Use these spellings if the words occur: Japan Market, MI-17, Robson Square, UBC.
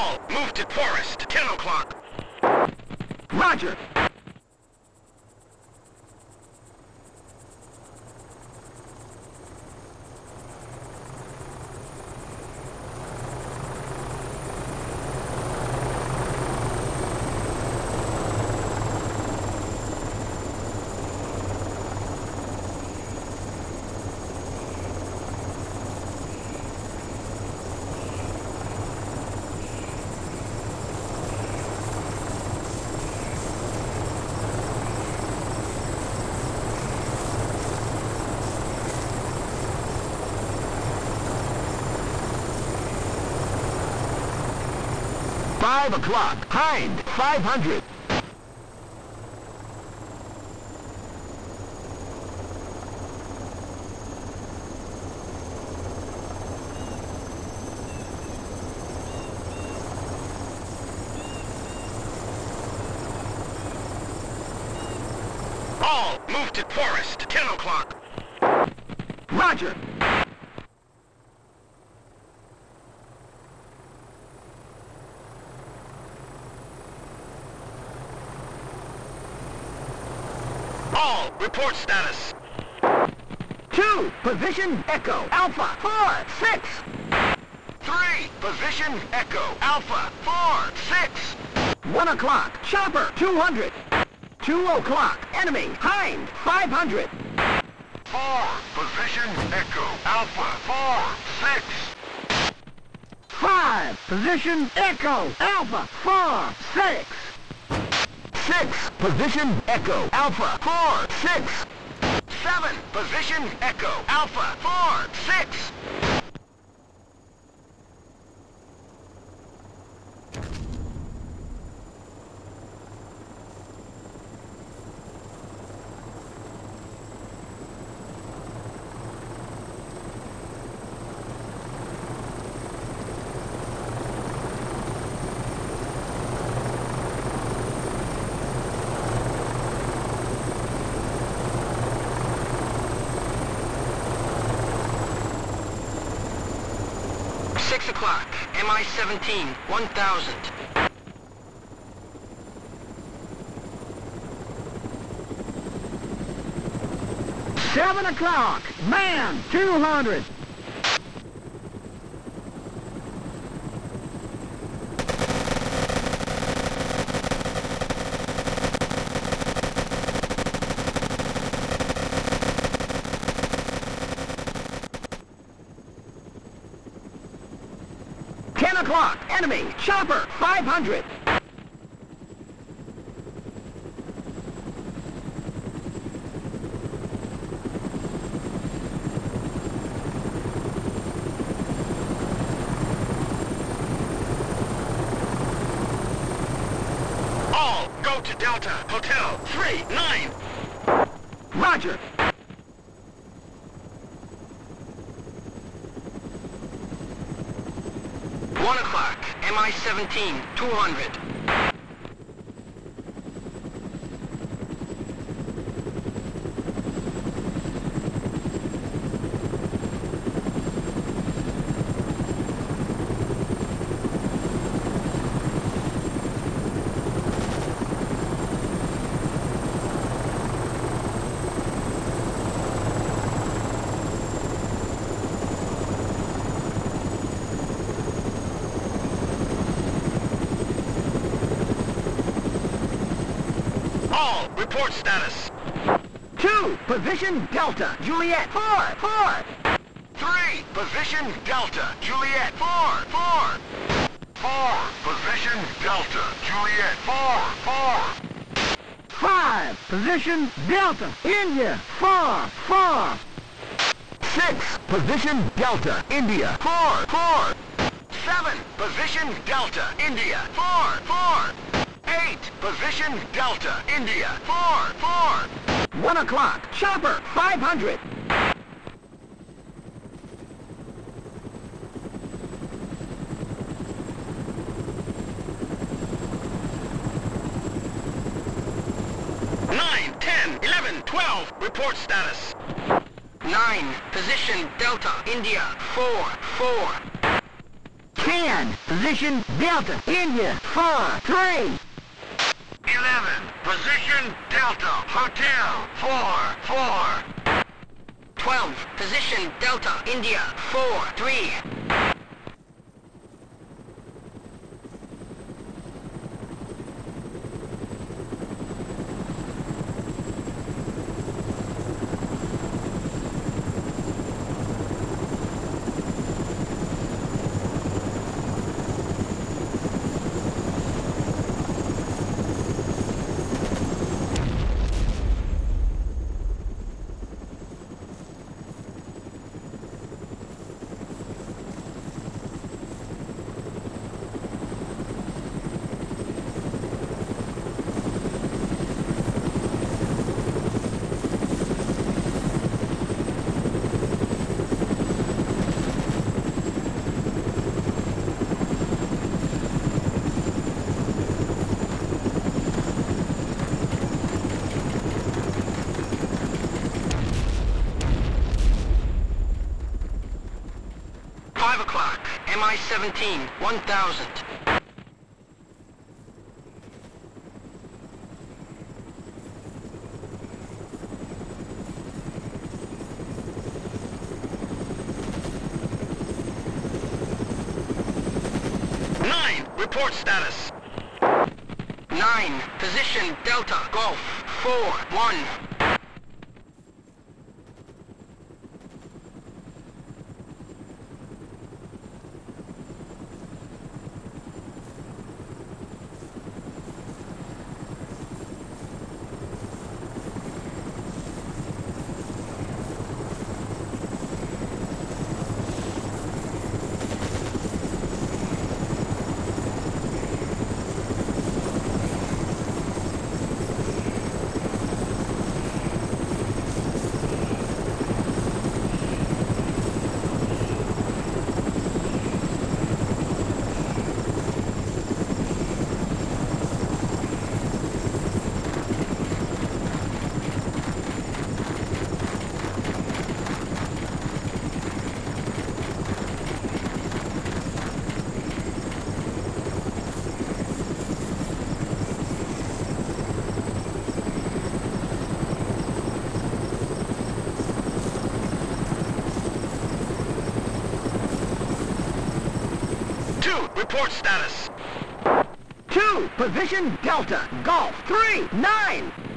Hall, move to Forest, 10 o'clock. Roger. O'clock. Hind, 500. All, move to Forest, 10 o'clock. Roger. Report status. 2, position Echo Alpha 4-6. 3, position Echo Alpha 4-6. 1 o'clock, chopper 200. 2 o'clock, enemy Hind 500. 4, position Echo Alpha 4-6. 5, position Echo Alpha 4-6. 6, position Echo Alpha 4-6. 7, position Echo Alpha 4-6. MI-17, 1,000. 7 o'clock, man, 200. 10 o'clock, enemy chopper 500. All, go to Delta Hotel 39. Roger. MI-17, 200. 2, position Delta Juliet 4-4. 3, position Delta Juliet 4-4. 4, position Delta Juliet 4-4. 5, position Delta India 4-4. 6, position Delta India 4-4. 7, position Delta India 4-4. 8, position Delta India 4-4. 1 o'clock, chopper 500. 9, 10, 11, 12, report status. 9, position Delta India 4-4. 10, position Delta, India, 4, 3. 11, position Delta, Hotel, 4, 4. 12, position Delta, India, 4, 3. 5 o'clock, MI-17, 1,000. 9, report status. 9, position Delta, Golf, 4, 1. 2, report status. 2, position Delta, Golf, 3, 9.